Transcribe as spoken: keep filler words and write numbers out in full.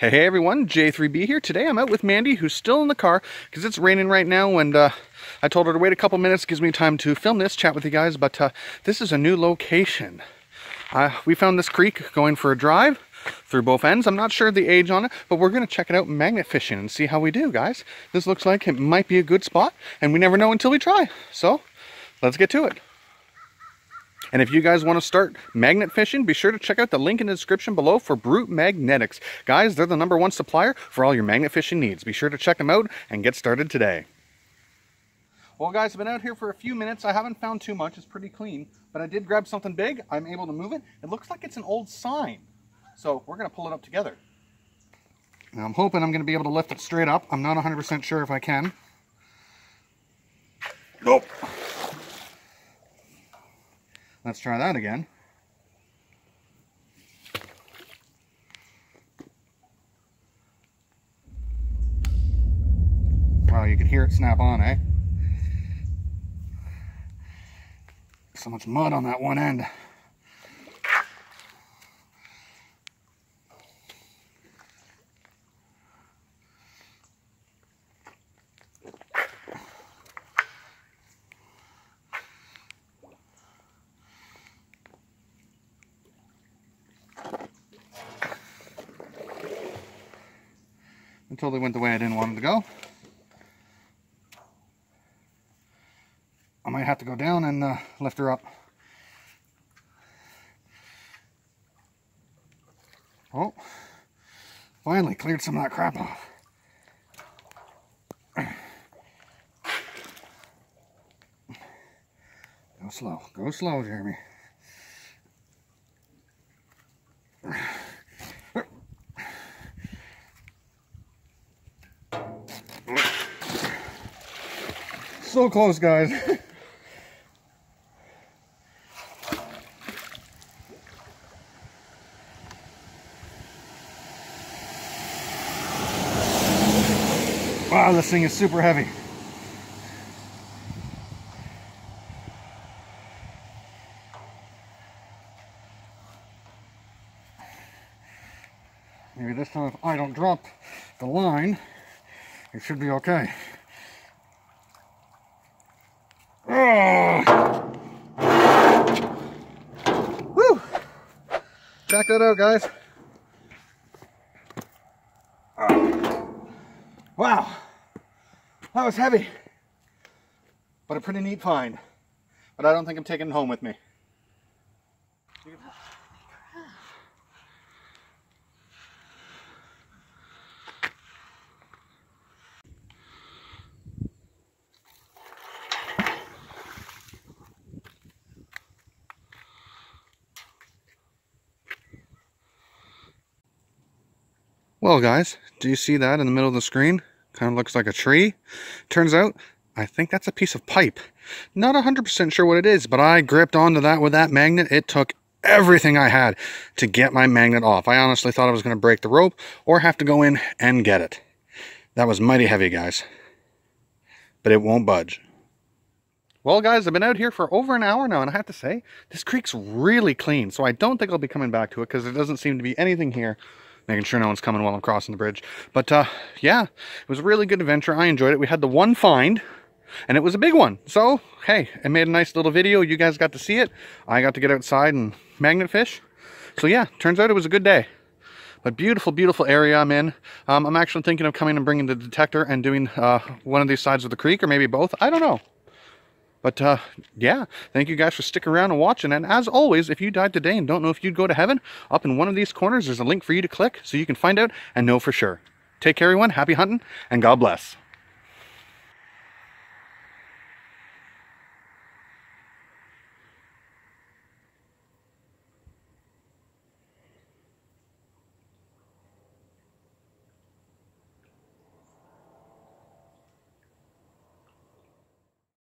Hey everyone, J Three B here. Today I'm out with Mandy, who's still in the car because it's raining right now, and uh, I told her to wait a couple minutes. It gives me time to film this, chat with you guys, but uh, this is a new location. Uh, we found this creek going for a drive through both ends. I'm not sure the age on it, but we're going to check it out magnet fishing and see how we do, guys. This looks like it might be a good spot, and we never know until we try. So let's get to it. And if you guys want to start magnet fishing, be sure to check out the link in the description below for Brute Magnetics. Guys, they're the number one supplier for all your magnet fishing needs. Be sure to check them out and get started today. Well, guys, I've been out here for a few minutes. I haven't found too much. It's pretty clean, but I did grab something big. I'm able to move it. It looks like it's an old sign, so we're going to pull it up together. Now, I'm hoping I'm going to be able to lift it straight up. I'm not one hundred percent sure if I can. Nope. Let's try that again. Wow, you can hear it snap on, eh? So much mud on that one end. Until they went the way I didn't want them to go. I might have to go down and uh, lift her up. Oh, finally cleared some of that crap off. Go slow, go slow, Jeremy. So close, guys. Wow, this thing is super heavy. Maybe this time if I don't drop the line, it should be okay. Check that out, guys. Oh. Wow, that was heavy, but a pretty neat find. But I don't think I'm taking it home with me. Well, guys, do you see that in the middle of the screen? Kind of looks like a tree. Turns out, I think that's a piece of pipe. Not one hundred percent sure what it is, but I gripped onto that with that magnet. It took everything I had to get my magnet off. I honestly thought I was going to break the rope or have to go in and get it. That was mighty heavy, guys. But it won't budge. Well, guys, I've been out here for over an hour now, and I have to say, this creek's really clean, so I don't think I'll be coming back to it because there doesn't seem to be anything here. Making sure no one's coming while I'm crossing the bridge. But uh, yeah, it was a really good adventure. I enjoyed it. We had the one find, and it was a big one. So, hey, I made a nice little video. You guys got to see it. I got to get outside and magnet fish. So yeah, turns out it was a good day. But beautiful, beautiful area I'm in. Um, I'm actually thinking of coming and bringing the detector and doing uh, one of these sides of the creek, or maybe both. I don't know. But uh, yeah, thank you guys for sticking around and watching. And as always, if you died today and don't know if you'd go to heaven, up in one of these corners, there's a link for you to click so you can find out and know for sure. Take care, everyone. Happy hunting, and God bless.